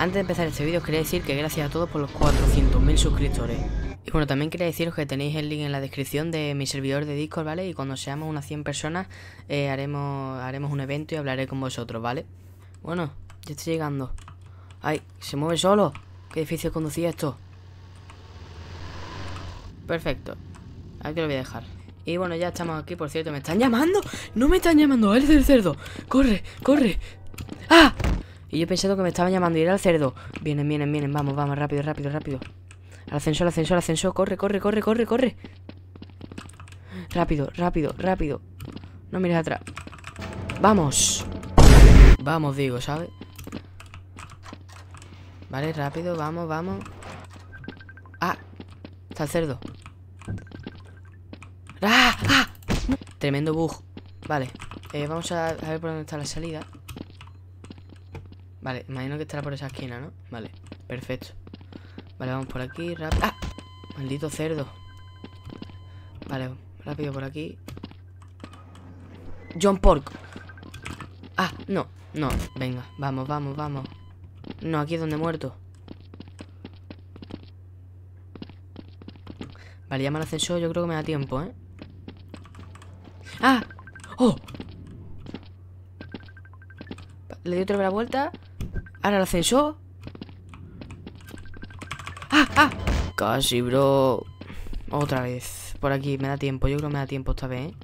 Antes de empezar este vídeo, quería decir que gracias a todos por los 400.000 suscriptores. Y bueno, también quería deciros que tenéis el link en la descripción de mi servidor de Discord, ¿vale? Y cuando seamos unas 100 personas, haremos un evento y hablaré con vosotros, ¿vale? Bueno, ya estoy llegando. ¡Ay! ¡Se mueve solo! ¡Qué difícil conducir esto! Perfecto. Aquí lo voy a dejar. Y bueno, ya estamos aquí, por cierto. ¿Me están llamando? ¡No me están llamando! ¡El del cerdo! ¡Corre! ¡Corre! ¡Ah! Y yo he pensado que me estaban llamando y era el cerdo. Vienen, vienen, vienen. Vamos, vamos. Rápido, rápido, rápido. Al ascensor, al ascensor, al ascensor. Corre, corre, corre, corre, corre. Rápido, rápido, rápido. No mires atrás. ¡Vamos! Vamos, digo, ¿sabes? Vale, rápido, vamos, vamos. ¡Ah! Está el cerdo. ¡Ah! ¡Ah! Tremendo bug. Vale, vamos a ver por dónde está la salida. Vale, imagino que estará por esa esquina, ¿no? Vale, perfecto. Vale, vamos por aquí, rápido. ¡Ah! Maldito cerdo. Vale, rápido por aquí. John Pork. Ah, no, no, venga, vamos, vamos, vamos. No, aquí es donde he muerto. Vale, llama al ascensor, yo creo que me da tiempo, ¿eh? ¡Ah! ¡Oh! Le di otra vez la vuelta. Ahora el ascensor. ¡Ah! ¡Ah! Casi, bro. Otra vez. Por aquí, me da tiempo. Yo creo que me da tiempo esta vez, ¿eh?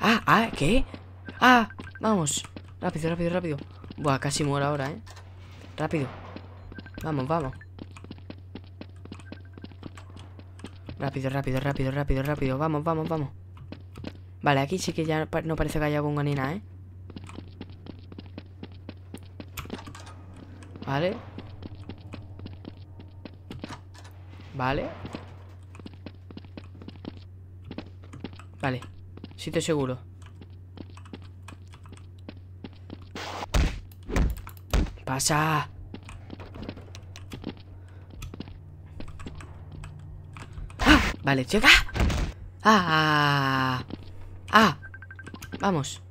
¡Ah! ¡Ah! ¿Qué? ¡Ah! ¡Vamos! Rápido, rápido, rápido. Buah, casi muero ahora, ¿eh? Rápido. Vamos, vamos. Rápido, rápido, rápido, rápido, rápido. Vamos, vamos, vamos. Vale, aquí sí que ya no parece que haya bunga ni nada, ¿eh? Vale. Vale. Vale. Sitio seguro. Pasa. ¡Ah! Vale, chica. ¡Ah! ¡Ah! Vamos.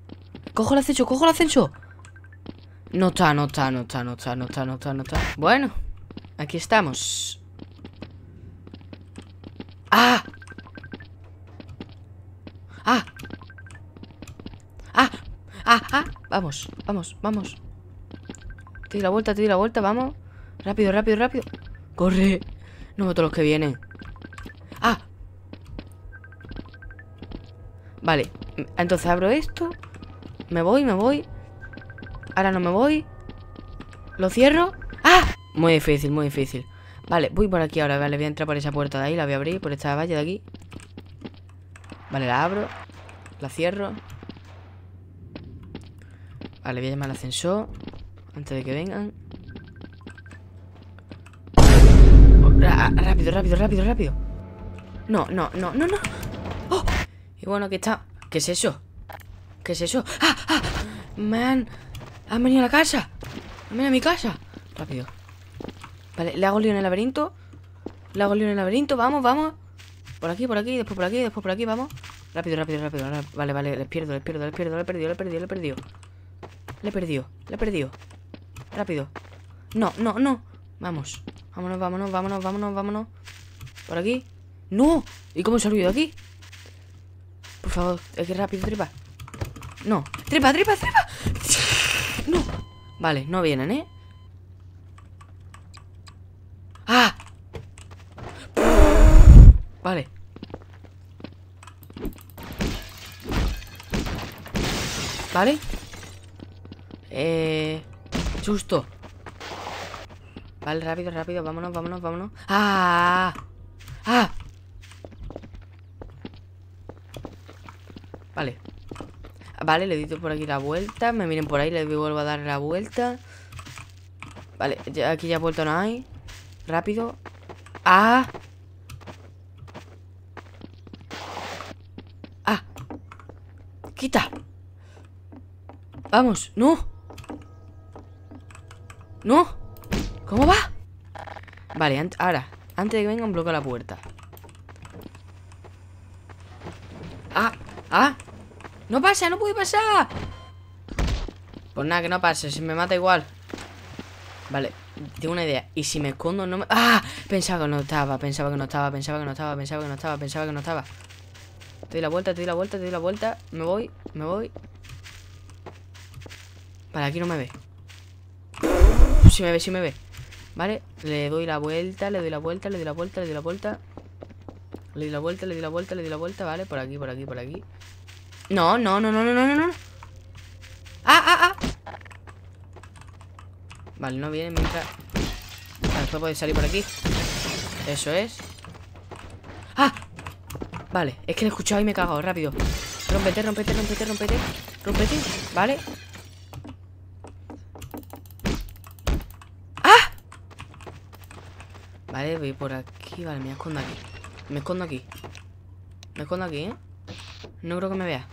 Cojo el ascenso, cojo el ascenso. No está, no está, no está, no está, no está, no está, no está. Bueno, aquí estamos. ¡Ah! ¡Ah! ¡Ah! ¡Ah! ¡Ah! Vamos, vamos, vamos. Te di la vuelta, te di la vuelta, vamos. Rápido, rápido, rápido. ¡Corre! No veo todos los que vienen. ¡Ah! Vale, entonces abro esto. Me voy, me voy. Ahora no me voy. Lo cierro. ¡Ah! Muy difícil, muy difícil. Vale, voy por aquí ahora. Vale, voy a entrar por esa puerta de ahí. La voy a abrir por esta valla de aquí. Vale, la abro. La cierro. Vale, voy a llamar al ascensor antes de que vengan. Rápido, rápido, rápido, rápido. No, no, no, no, no. ¡Oh! Y bueno, aquí está. ¿Qué es eso? ¿Qué es eso? ¡Ah! ¡Ah! Man. ¡Han venido a la casa! ¡Han venido a mi casa! Rápido. Vale, le hago lío en el laberinto. Le hago lío en el laberinto. Vamos, vamos. Por aquí, después por aquí, después por aquí. Vamos. Rápido, rápido, rápido. Vale, vale. Les pierdo, les pierdo, les pierdo. Le he perdido, le he perdido, le he perdido. Le he perdido, le he perdido. Rápido. No, no, no. Vamos. Vámonos, vámonos, vámonos, vámonos, vámonos. Por aquí. ¡No! ¿Y cómo se ha olvidado aquí? Por favor, es que rápido, tripa. No. ¡Tripa, tripa, tripa! No. Vale, no vienen, ¿eh? ¡Ah! Vale. Vale. Justo. Vale, rápido, rápido. Vámonos, vámonos, vámonos. ¡Ah! ¡Ah! Vale. Vale, le doy por aquí la vuelta. Me miren por ahí, le vuelvo a dar la vuelta. Vale, ya, aquí ya vuelto no hay. Rápido. ¡Ah! ¡Ah! ¡Quita! ¡Vamos! ¡No! ¡No! ¿Cómo va? Vale, ahora, antes de que vengan, bloqueo la puerta. ¡Ah! ¡Ah! ¡No pasa! ¡No puede pasar! Pues nada, que no pase. Si me mata igual. Vale, tengo una idea. Y si me escondo no me... ¡Ah! Pensaba que no estaba. Te doy la vuelta. Me voy. Vale, aquí no me ve. Sí me ve. Vale, le doy la vuelta. Vale, por aquí. No. ¡Ah! Vale, no viene mientras... Vale, después podéis salir por aquí. Eso es. ¡Ah! Vale, es que lo he escuchado y me he cagado, rápido. Rómpete. Vale. ¡Ah! Vale, voy por aquí. Vale, me escondo aquí. ¿eh? No creo que me vea.